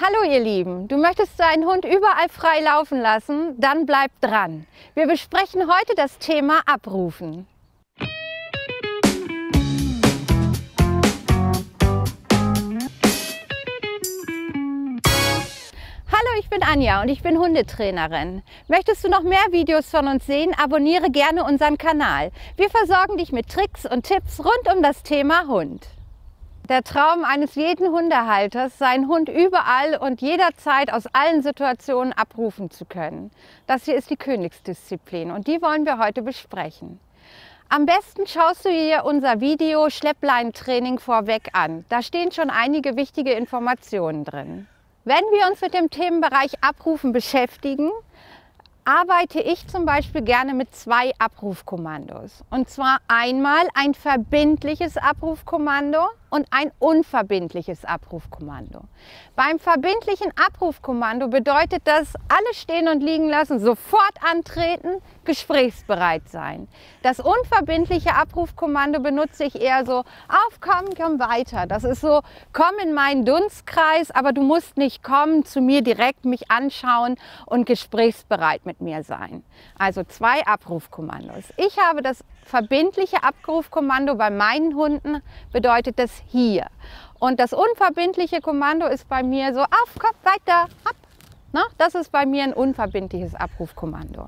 Hallo ihr Lieben, du möchtest deinen Hund überall frei laufen lassen? Dann bleib dran. Wir besprechen heute das Thema Abrufen. Hallo, ich bin Anja und ich bin Hundetrainerin. Möchtest du noch mehr Videos von uns sehen? Abonniere gerne unseren Kanal. Wir versorgen dich mit Tricks und Tipps rund um das Thema Hund. Der Traum eines jeden Hundehalters, seinen Hund überall und jederzeit aus allen Situationen abrufen zu können. Das hier ist die Königsdisziplin und die wollen wir heute besprechen. Am besten schaust du dir unser Video Schleppleinentraining vorweg an. Da stehen schon einige wichtige Informationen drin. Wenn wir uns mit dem Themenbereich Abrufen beschäftigen, arbeite ich zum Beispiel gerne mit zwei Abrufkommandos. Und zwar einmal ein verbindliches Abrufkommando und ein unverbindliches Abrufkommando. Beim verbindlichen Abrufkommando bedeutet das, alles stehen und liegen lassen, sofort antreten, gesprächsbereit sein. Das unverbindliche Abrufkommando benutze ich eher so, auf, komm, komm weiter. Das ist so, komm in meinen Dunstkreis, aber du musst nicht kommen, zu mir direkt mich anschauen und gesprächsbereit mit mir sein. Also zwei Abrufkommandos. Ich habe das verbindliche Abrufkommando bei meinen Hunden, bedeutet das hier. Und das unverbindliche Kommando ist bei mir so, auf, komm, weiter, ab. Na, das ist bei mir ein unverbindliches Abrufkommando.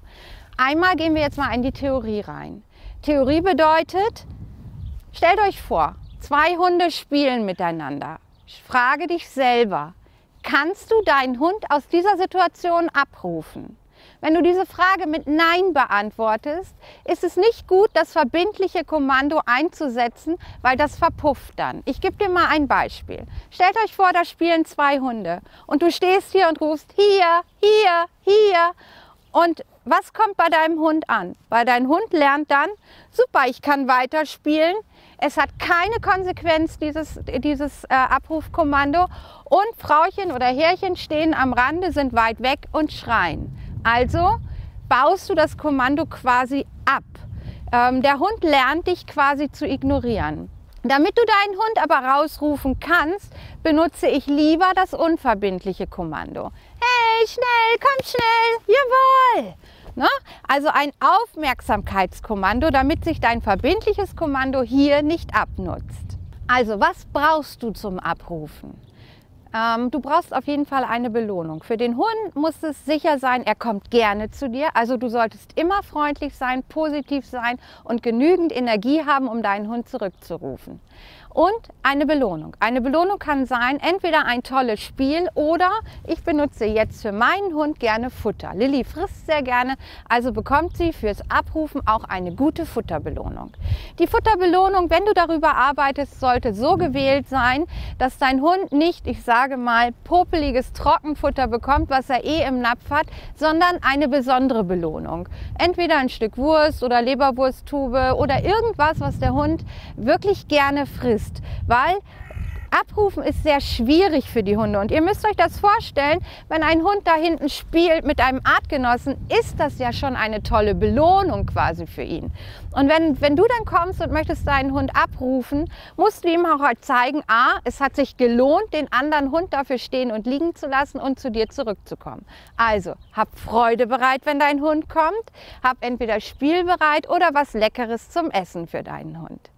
Einmal gehen wir jetzt mal in die Theorie rein. Theorie bedeutet, stellt euch vor, zwei Hunde spielen miteinander. Ich frage dich selber, kannst du deinen Hund aus dieser Situation abrufen? Wenn du diese Frage mit Nein beantwortest, ist es nicht gut, das verbindliche Kommando einzusetzen, weil das verpufft dann. Ich gebe dir mal ein Beispiel. Stellt euch vor, da spielen zwei Hunde und du stehst hier und rufst hier, hier, hier. Und was kommt bei deinem Hund an? Bei deinem Hund lernt dann, super, ich kann weiterspielen. Es hat keine Konsequenz, dieses Abrufkommando. Und Frauchen oder Herrchen stehen am Rande, sind weit weg und schreien. Also baust du das Kommando quasi ab. Der Hund lernt dich quasi zu ignorieren. Damit du deinen Hund aber rausrufen kannst, benutze ich lieber das unverbindliche Kommando. Hey, schnell, komm schnell, jawohl! Ne? Also ein Aufmerksamkeitskommando, damit sich dein verbindliches Kommando hier nicht abnutzt. Also was brauchst du zum Abrufen? Du brauchst auf jeden Fall eine Belohnung. Für den Hund muss es sicher sein, er kommt gerne zu dir. Also du solltest immer freundlich sein, positiv sein und genügend Energie haben, um deinen Hund zurückzurufen. Und eine Belohnung. Eine Belohnung kann sein, entweder ein tolles Spiel oder ich benutze jetzt für meinen Hund gerne Futter. Lilly frisst sehr gerne, also bekommt sie fürs Abrufen auch eine gute Futterbelohnung. Die Futterbelohnung, wenn du darüber arbeitest, sollte so gewählt sein, dass dein Hund nicht, ich sage mal, popeliges Trockenfutter bekommt, was er eh im Napf hat, sondern eine besondere Belohnung. Entweder ein Stück Wurst oder Leberwursttube oder irgendwas, was der Hund wirklich gerne frisst, weil Abrufen ist sehr schwierig für die Hunde und ihr müsst euch das vorstellen, wenn ein Hund da hinten spielt mit einem Artgenossen, ist das ja schon eine tolle Belohnung quasi für ihn. Und wenn du dann kommst und möchtest deinen Hund abrufen, musst du ihm auch halt zeigen, a, es hat sich gelohnt, den anderen Hund dafür stehen und liegen zu lassen und zu dir zurückzukommen. Also, hab Freude bereit, wenn dein Hund kommt, hab entweder spielbereit oder was Leckeres zum Essen für deinen Hund.